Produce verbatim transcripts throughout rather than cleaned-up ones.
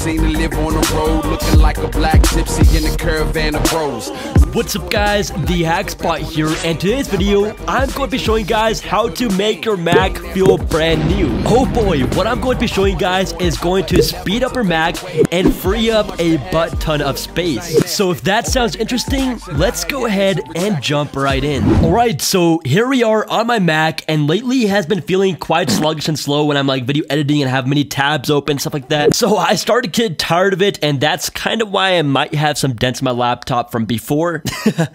seen to live on the road, looking like a black gypsy in a caravan of bros. What's up guys, TheTechSpot here, and today's video I'm going to be showing guys how to make your Mac feel brand new. Oh boy, what I'm going to be showing guys is going to speed up your Mac and free up a butt ton of space. So if that sounds interesting, let's go ahead and jump right in. Alright, so here we are on my Mac, and lately it has been feeling quite sluggish and slow when I'm like video editing and have many tabs open, stuff like that. So I started getting tired of it, and that's kind of why I might have some dents in my laptop from before.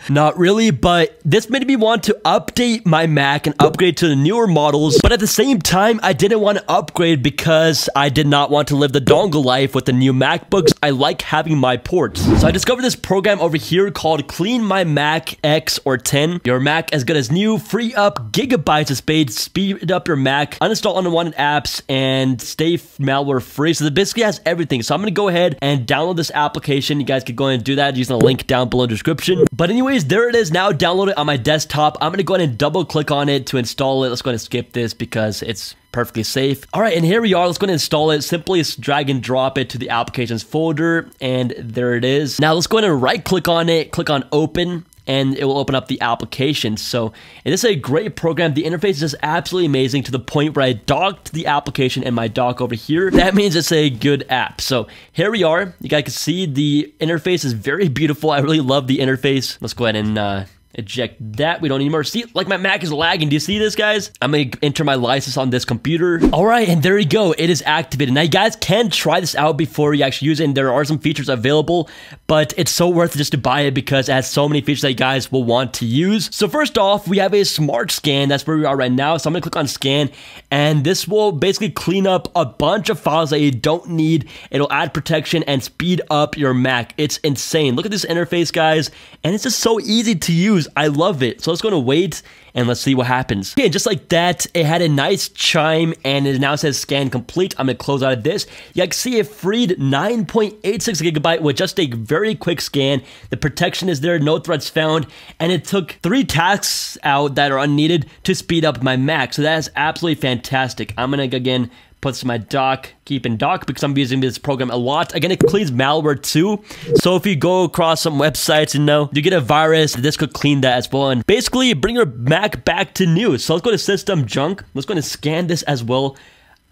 Not really, but this made me want to update my Mac and upgrade to the newer models, but at the same time I didn't want to upgrade because I did not want to live the dongle life with the new MacBooks. I like having my ports. So I discovered this program over here called Clean My Mac X or ten. Your Mac as good as new, free up gigabytes of space, speed up your Mac, uninstall unwanted apps, and stay malware free. So it basically has everything. So I'm gonna go ahead and download this application. You guys can go ahead and do that using the link down below in the description. But anyways, there it is now downloaded on my desktop. I'm gonna go ahead and double click on it to install it. Let's go ahead and skip this because it's perfectly safe. All right, and here we are. Let's go ahead and install it. Simply drag and drop it to the applications folder, and there it is. Now let's go ahead and right click on it, click on open, and it will open up the application. So it is a great program. The interface is just absolutely amazing, to the point where I docked the application in my dock over here. That means it's a good app. So here we are. You guys can see the interface is very beautiful. I really love the interface. Let's go ahead and uh, eject that. We don't need more. See, like my Mac is lagging. Do you see this, guys? I'm gonna enter my license on this computer. All right, and there you go. It is activated. Now you guys can try this out before you actually use it, and there are some features available, but it's so worth it just to buy it because it has so many features that you guys will want to use. So first off, we have a smart scan. That's where we are right now. So I'm gonna click on scan, and this will basically clean up a bunch of files that you don't need. It'll add protection and speed up your Mac. It's insane. Look at this interface, guys, and it's just so easy to use. I love it. So let's go to wait and let's see what happens. Okay, just like that, it had a nice chime and it now says scan complete. I'm gonna close out of this. You can see it freed nine point eight six gigabyte with just a very quick scan. The protection is there, no threats found, and it took three tasks out that are unneeded to speed up my Mac. So that is absolutely fantastic. I'm gonna again put this in my dock, keep in dock, because I'm using this program a lot. Again, it cleans malware too. So if you go across some websites and know you get a virus, this could clean that as well. And basically bring your Mac back to new. So let's go to system junk. Let's go and scan this as well.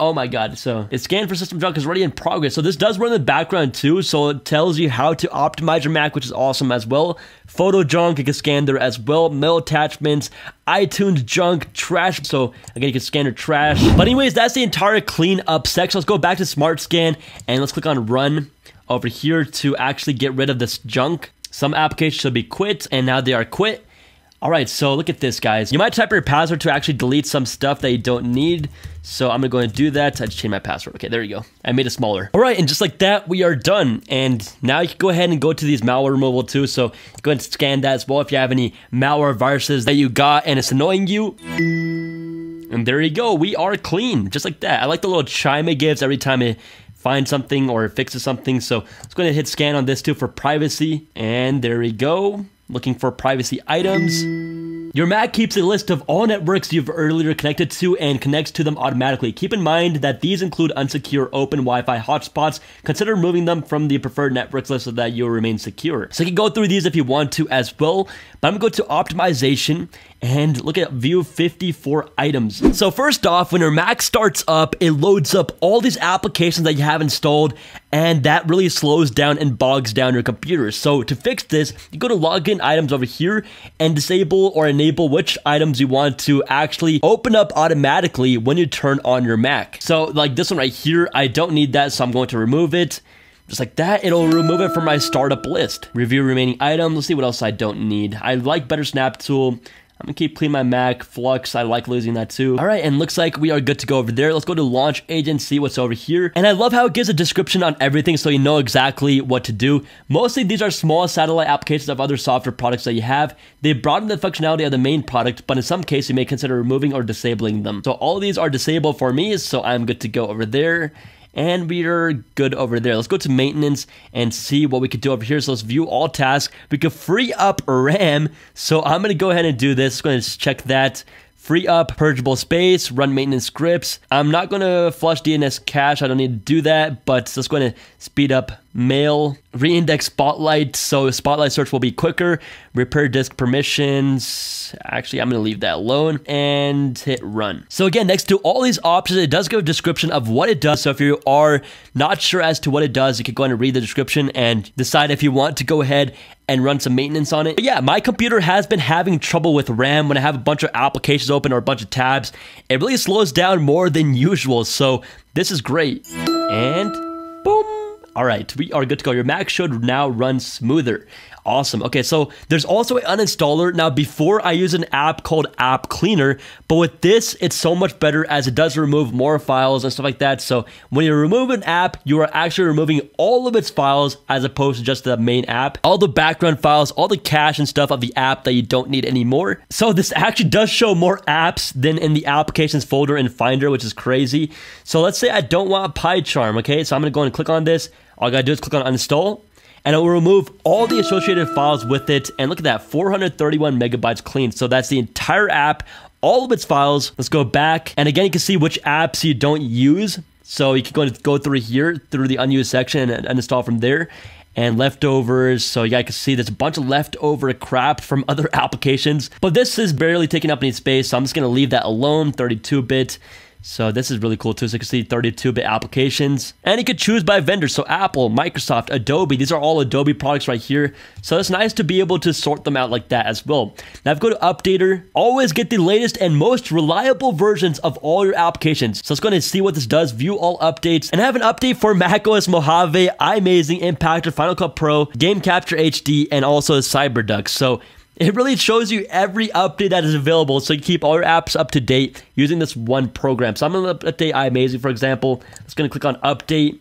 Oh my god, so it's scanned for system junk is already in progress. So this does run in the background too, so it tells you how to optimize your Mac, which is awesome as well. Photo junk, you can scan there as well. Mail attachments, iTunes junk, trash. So again, you can scan your trash. But anyways, that's the entire cleanup section. Let's go back to Smart Scan and let's click on Run over here to actually get rid of this junk. Some applications should be quit, and now they are quit. All right, so look at this, guys. You might type your password to actually delete some stuff that you don't need. So I'm going to do that. I just changed my password. Okay, there you go. I made it smaller. All right, and just like that, we are done. And now you can go ahead and go to these malware removal too. So go ahead and scan that as well if you have any malware viruses that you got and it's annoying you. And there you go. We are clean, just like that. I like the little chime it gives every time it finds something or fixes something. So let's go ahead and hit scan on this too for privacy. And there we go. Looking for privacy items. Your Mac keeps a list of all networks you've earlier connected to and connects to them automatically. Keep in mind that these include unsecure open Wi-Fi hotspots. Consider removing them from the preferred networks list so that you'll remain secure. So you can go through these if you want to as well, but I'm gonna go to optimization and look at view fifty-four items. So first off, when your Mac starts up, it loads up all these applications that you have installed, and that really slows down and bogs down your computer. So to fix this, you go to login items over here and disable or enable which items you want to actually open up automatically when you turn on your Mac. So like this one right here, I don't need that, so I'm going to remove it. Just like that, it'll remove it from my startup list. Review remaining items. Let's see what else I don't need. I like BetterSnapTool. I'm gonna keep Clean My Mac, Flux, I like losing that too. All right, and looks like we are good to go over there. Let's go to Launch Agent, see what's over here. And I love how it gives a description on everything so you know exactly what to do. Mostly these are small satellite applications of other software products that you have. They broaden the functionality of the main product, but in some cases you may consider removing or disabling them. So all of these are disabled for me, so I'm good to go over there. And we are good over there. Let's go to maintenance and see what we could do over here. So let's view all tasks. We could free up RAM. So I'm gonna go ahead and do this. Let's go ahead and check that. free up purgeable space, run maintenance scripts. I'm not gonna flush D N S cache, I don't need to do that, but just gonna speed up mail. Reindex Spotlight, so Spotlight search will be quicker. Repair disk permissions, actually I'm gonna leave that alone, and hit run. So again, next to all these options, it does give a description of what it does. So if you are not sure as to what it does, you can go ahead and read the description and decide if you want to go ahead and run some maintenance on it. But yeah, my computer has been having trouble with RAM. When I have a bunch of applications open or a bunch of tabs, it really slows down more than usual. So this is great. And boom. All right, we are good to go. Your Mac should now run smoother. Awesome. Okay, so there's also an uninstaller. Now, before I use an app called App Cleaner, but with this, it's so much better as it does remove more files and stuff like that. So when you remove an app, you are actually removing all of its files as opposed to just the main app. All the background files, all the cache and stuff of the app that you don't need anymore. So this actually does show more apps than in the applications folder in Finder, which is crazy. So let's say I don't want PyCharm, okay? So I'm gonna go and click on this. All I gotta do is click on uninstall, and it will remove all the associated files with it. And look at that, four hundred thirty-one megabytes clean. So that's the entire app, all of its files. Let's go back. And again, you can see which apps you don't use. So you can go, and go through here, through the unused section and uninstall from there. And leftovers, so yeah, I can see there's a bunch of leftover crap from other applications. But this is barely taking up any space, so I'm just gonna leave that alone, thirty-two bit. So this is really cool too, so you can see thirty-two bit applications. And you could choose by vendor, so Apple, Microsoft, Adobe, these are all Adobe products right here. So it's nice to be able to sort them out like that as well. Now if you go to Updater, always get the latest and most reliable versions of all your applications. So let's go ahead and see what this does, view all updates, and I have an update for macOS Mojave, iMazing, Impactor, Final Cut Pro, Game Capture H D, and also Cyberduck. So it really shows you every update that is available, so you keep all your apps up to date using this one program. So I'm going to update iMazing, for example. I'm just going to click on Update,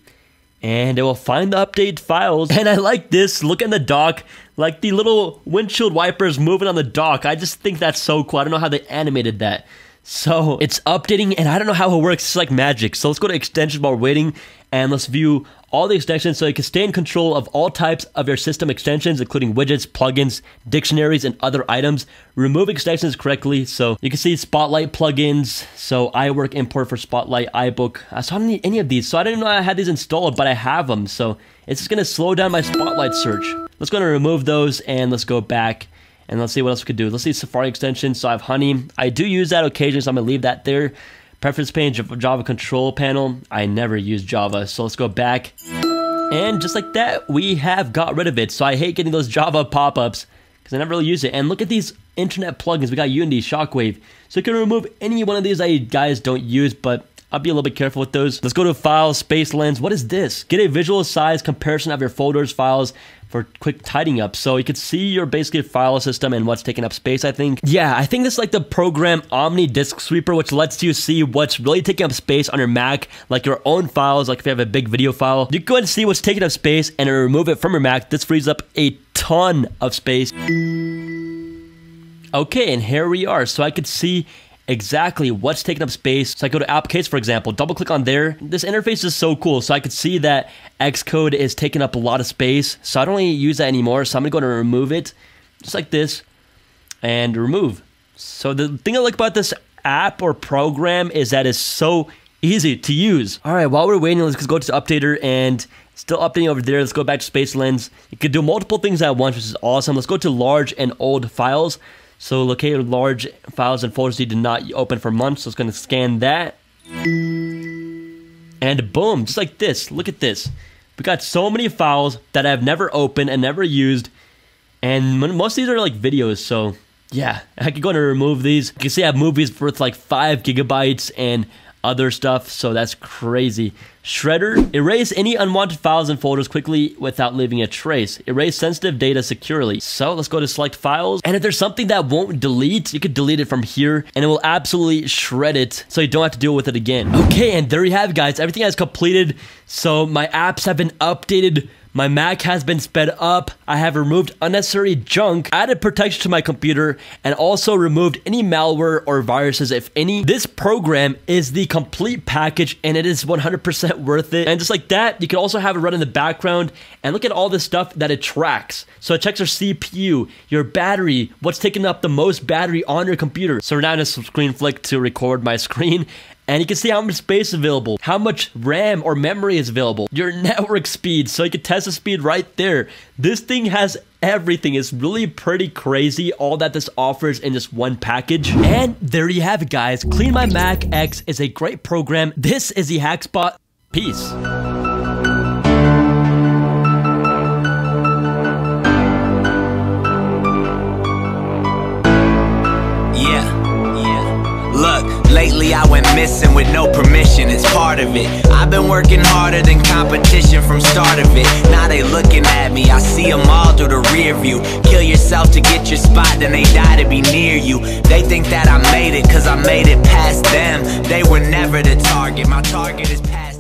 and it will find the update files. And I like this. Look at the dock, like the little windshield wipers moving on the dock. I just think that's so cool. I don't know how they animated that. So it's updating, and I don't know how it works. It's like magic. So let's go to extensions while we're waiting, and let's view all the extensions so you can stay in control of all types of your system extensions, including widgets, plugins, dictionaries, and other items. Remove extensions correctly. So you can see Spotlight plugins. So iWork import for Spotlight, iBook. So I don't need any of these. So I didn't know I had these installed, but I have them. So it's just gonna slow down my Spotlight search. Let's go and remove those, and let's go back. And let's see what else we could do. Let's see Safari extensions. So I have Honey. I do use that occasionally, so I'm gonna leave that there. Preference pane, Java control panel. I never use Java, so let's go back. And just like that, we have got rid of it. So I hate getting those Java pop-ups because I never really use it. And look at these internet plugins. We got Unity, Shockwave. So you can remove any one of these that you guys don't use, but I'll be a little bit careful with those. Let's go to File, Space Lens. What is this? Get a visual size comparison of your folders, files for quick tidying up. So you can see your basically file system and what's taking up space, I think. Yeah, I think this is like the program Omni Disk Sweeper, which lets you see what's really taking up space on your Mac, like your own files, like if you have a big video file. You can go ahead and see what's taking up space and remove it from your Mac. This frees up a ton of space. Okay, and here we are. So I could see exactly what's taking up space. So I go to applications, for example, double click on there. This interface is so cool. So I could see that Xcode is taking up a lot of space. So I don't really use that anymore. So I'm going to remove it just like this and remove. So the thing I like about this app or program is that it's so easy to use. All right, while we're waiting, let's go to the updater and still updating over there. Let's go back to Space Lens. You can do multiple things at once, which is awesome. Let's go to large and old files. So locate large files and folders you did not open for months. So it's going to scan that. And boom, just like this. Look at this. We got so many files that I've never opened and never used. And most of these are like videos. So yeah, I could go and remove these. You can see I have movies worth like five gigabytes and other stuff. So that's crazy. Shredder, erase any unwanted files and folders quickly without leaving a trace. Erase sensitive data securely. So let's go to select files. And if there's something that won't delete, you could delete it from here and it will absolutely shred it. So you don't have to deal with it again. Okay, and there you have it, guys. Everything has completed. So my apps have been updated My Mac has been sped up, I have removed unnecessary junk, added protection to my computer, and also removed any malware or viruses if any. This program is the complete package and it is one hundred percent worth it. And just like that, you can also have it run in the background and look at all the stuff that it tracks. So it checks your C P U, your battery, what's taking up the most battery on your computer. So now I'm going to ScreenFlick to record my screen. And you can see how much space is available, how much RAM or memory is available, your network speed, so you can test the speed right there. This thing has everything. It's really pretty crazy, all that this offers in just one package. And there you have it, guys. Clean My Mac X is a great program. This is the TheTechSpot. Peace. Lately I went missing with no permission, it's part of it. I've been working harder than competition from start of it. Now they looking at me, I see them all through the rear view. Kill yourself to get your spot, then they die to be near you. They think that I made it, cause I made it past them. They were never the target, my target is past